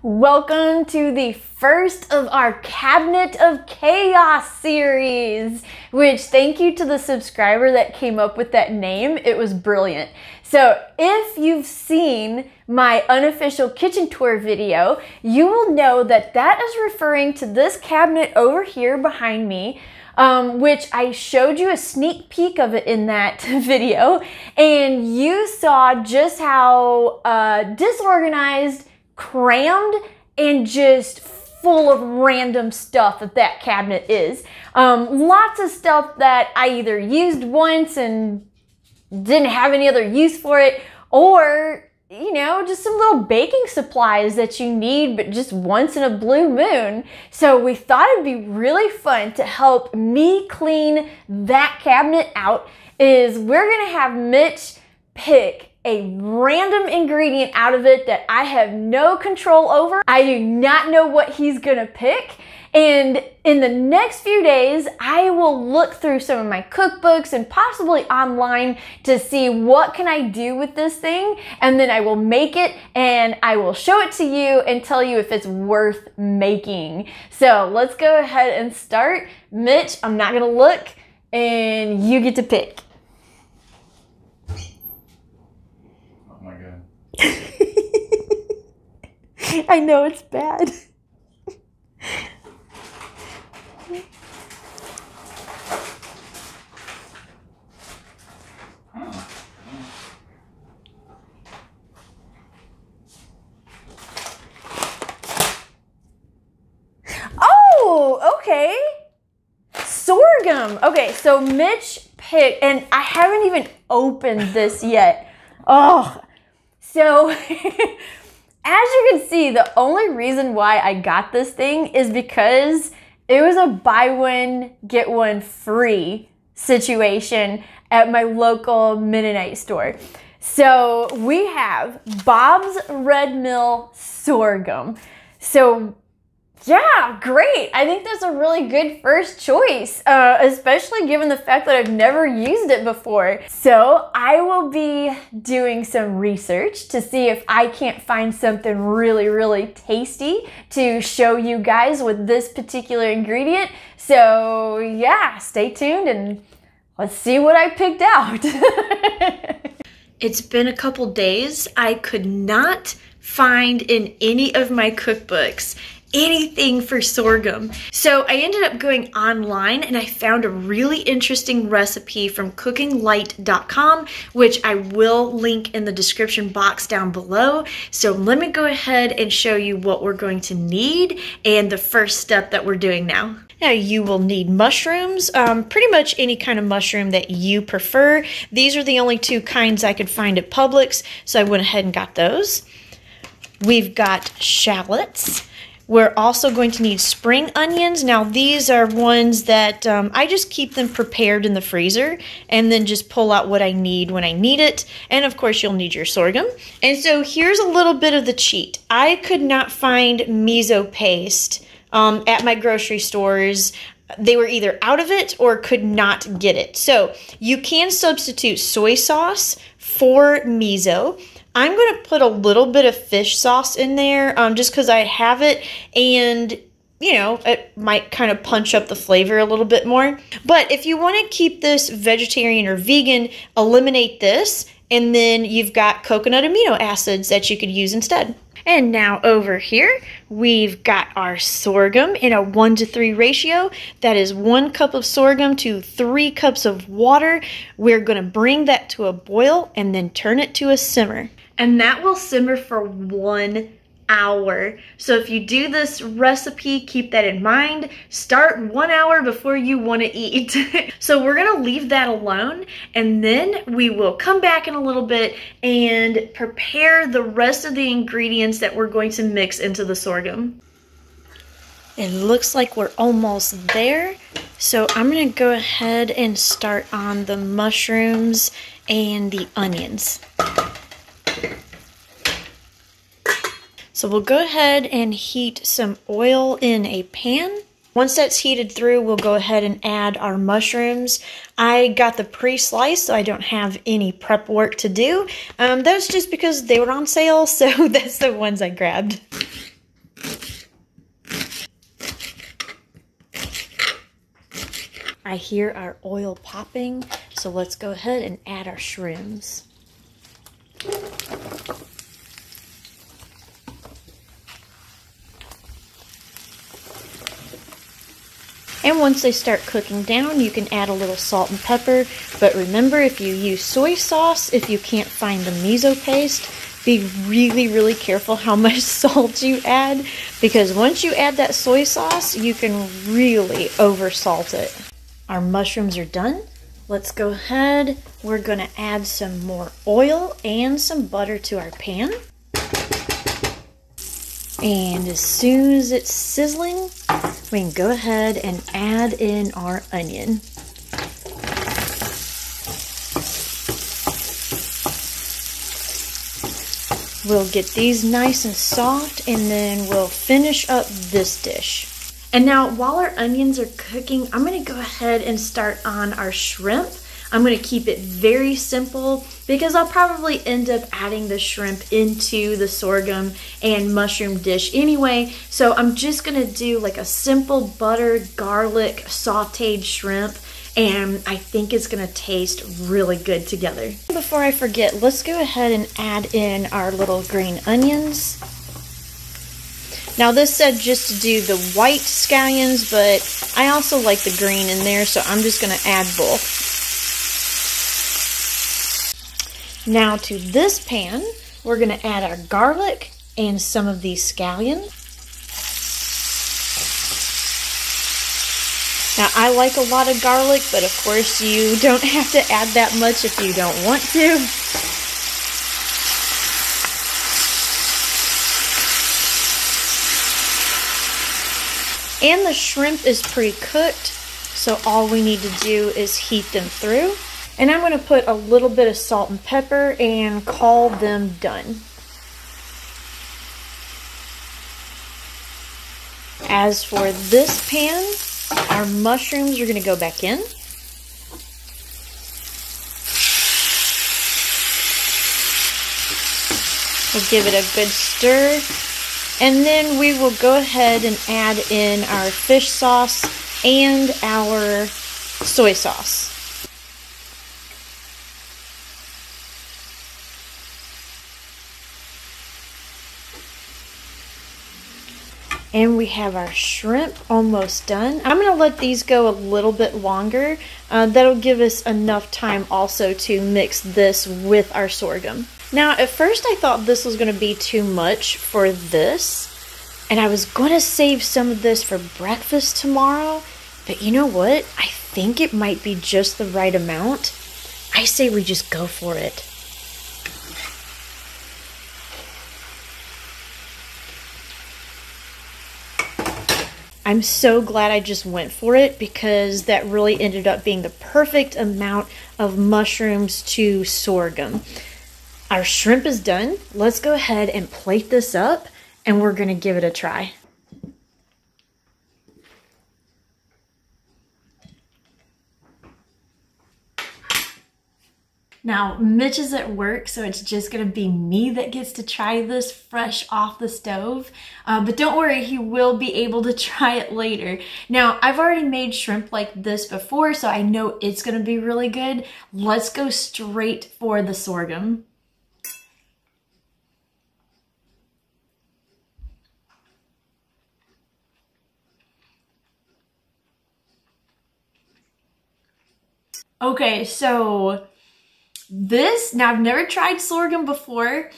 Welcome to the first of our Cabinet of Chaos series, which thank you to the subscriber that came up with that name. It was brilliant. So if you've seen my unofficial kitchen tour video, you will know that that is referring to this cabinet over here behind me, which I showed you a sneak peek of it in that video, and you saw just how disorganized, crammed, and just full of random stuff that cabinet is. Lots of stuff that I either used once and didn't have any other use for it, or, you know, just some little baking supplies that you need, but just once in a blue moon. So we thought it'd be really fun to help me clean that cabinet out is we're gonna have Mitch pick a random ingredient out of it that I have no control over. I do not know what he's gonna pick. And in the next few days, I will look through some of my cookbooks and possibly online to see what can I do with this thing. And then I will make it and I will show it to you and tell you if it's worth making. So let's go ahead and start. Mitch, I'm not gonna look, and you get to pick. Oh my God. I know it's bad. Okay, sorghum. Okay, so Mitch picked, and I haven't even opened this yet. Oh, so as you can see, the only reason why I got this thing is because it was a buy one, get one free situation at my local Mennonite store. So we have Bob's Red Mill sorghum. So yeah, great. I think that's a really good first choice, especially given the fact that I've never used it before. So I will be doing some research to see if I can't find something really, really tasty to show you guys with this particular ingredient. So yeah, stay tuned and let's see what I picked out. It's been a couple days. I could not find in any of my cookbooks anything for sorghum. So I ended up going online and I found a really interesting recipe from cookinglight.com, which I will link in the description box down below. So let me go ahead and show you what we're going to need and the first step that we're doing now. Now you will need mushrooms, pretty much any kind of mushroom that you prefer. These are the only two kinds I could find at Publix, so I went ahead and got those. We've got shallots. We're also going to need spring onions. Now these are ones that I just keep them prepared in the freezer and then just pull out what I need when I need it. And of course you'll need your sorghum. And so here's a little bit of the cheat. I could not find miso paste at my grocery stores. They were either out of it or could not get it. So you can substitute soy sauce for miso. I'm going to put a little bit of fish sauce in there just because I have it, and you know, it might kind of punch up the flavor a little bit more. But if you want to keep this vegetarian or vegan, eliminate this, and then you've got coconut amino acids that you could use instead. And now over here, we've got our sorghum in a 1-to-3 ratio. That is 1 cup of sorghum to 3 cups of water. We're going to bring that to a boil and then turn it to a simmer. And that will simmer for 1 hour. So if you do this recipe, keep that in mind. Start 1 hour before you want to eat. So we're going to leave that alone, and then we will come back in a little bit and prepare the rest of the ingredients that we're going to mix into the sorghum. It looks like we're almost there. So I'm going to go ahead and start on the mushrooms and the onions. So we'll go ahead and heat some oil in a pan. Once that's heated through, we'll go ahead and add our mushrooms. I got the pre-sliced, so I don't have any prep work to do. That's just because they were on sale, so that's the ones I grabbed. I hear our oil popping, so let's go ahead and add our shrimps. And once they start cooking down, you can add a little salt and pepper. But remember, if you use soy sauce, if you can't find the miso paste, be really, really careful how much salt you add, because once you add that soy sauce, you can really oversalt it. Our mushrooms are done. Let's go ahead. We're gonna add some more oil and some butter to our pan. And as soon as it's sizzling, we can go ahead and add in our onion. We'll get these nice and soft, and then we'll finish up this dish. And now while our onions are cooking, I'm gonna go ahead and start on our shrimp. I'm gonna keep it very simple because I'll probably end up adding the shrimp into the sorghum and mushroom dish anyway. So I'm just gonna do like a simple butter, garlic, sauteed shrimp, and I think it's gonna taste really good together. Before I forget, let's go ahead and add in our little green onions. Now this said just to do the white scallions, but I also like the green in there, so I'm just gonna add both. Now to this pan, we're gonna add our garlic and some of these scallions. Now I like a lot of garlic, but of course you don't have to add that much if you don't want to. And the shrimp is pre-cooked, so all we need to do is heat them through. And I'm gonna put a little bit of salt and pepper and call them done. As for this pan, our mushrooms are gonna go back in. We'll give it a good stir. And then we will go ahead and add in our fish sauce and our soy sauce. And we have our shrimp almost done. I'm gonna let these go a little bit longer. That'll give us enough time also to mix this with our sorghum. Now, at first I thought this was gonna be too much for this, and I was gonna save some of this for breakfast tomorrow, but you know what? I think it might be just the right amount. I say we just go for it. I'm so glad I just went for it because that really ended up being the perfect amount of mushrooms to sorghum. Our shrimp is done. Let's go ahead and plate this up, and we're gonna give it a try. Now, Mitch is at work, so it's just gonna be me that gets to try this fresh off the stove. But don't worry, he will be able to try it later. Now, I've already made shrimp like this before, so I know it's gonna be really good. Let's go straight for the sorghum. Okay, so this, now I've never tried sorghum before,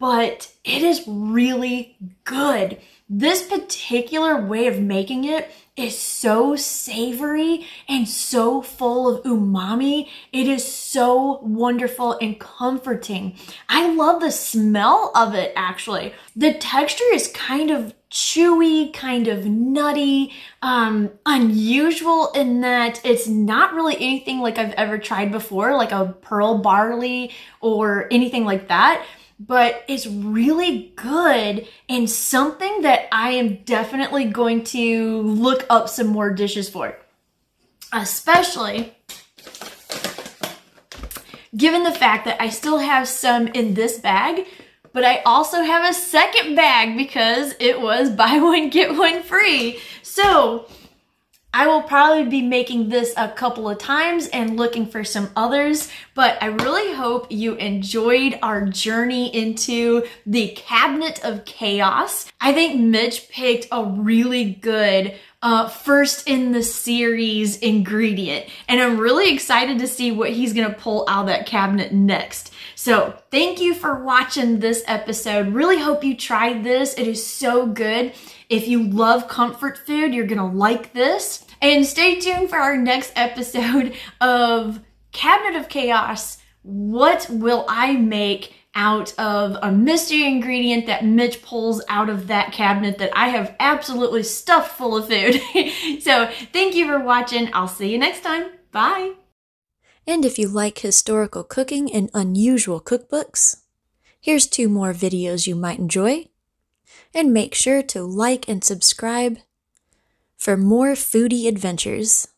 but it is really good. This particular way of making it is so savory and so full of umami. It is so wonderful and comforting. I love the smell of it, actually. The texture is kind of chewy, kind of nutty, unusual in that it's not really anything like I've ever tried before, like a pearl barley or anything like that, but it's really good and something that I am definitely going to look up some more dishes for, especially given the fact that I still have some in this bag. But I also have a second bag because it was buy one, get one free. So I will probably be making this a couple of times and looking for some others, but I really hope you enjoyed our journey into the Cabinet of Chaos. I think Mitch picked a really good first in the series ingredient, and I'm really excited to see what he's gonna pull out of that cabinet next. So thank you for watching this episode. Really hope you try this. It is so good. If you love comfort food, you're gonna like this. And stay tuned for our next episode of Cabinet of Chaos. What will I make out of a mystery ingredient that Mitch pulls out of that cabinet that I have absolutely stuffed full of food? So thank you for watching. I'll see you next time. Bye. And if you like historical cooking and unusual cookbooks, here's 2 more videos you might enjoy. And make sure to like and subscribe for more foodie adventures.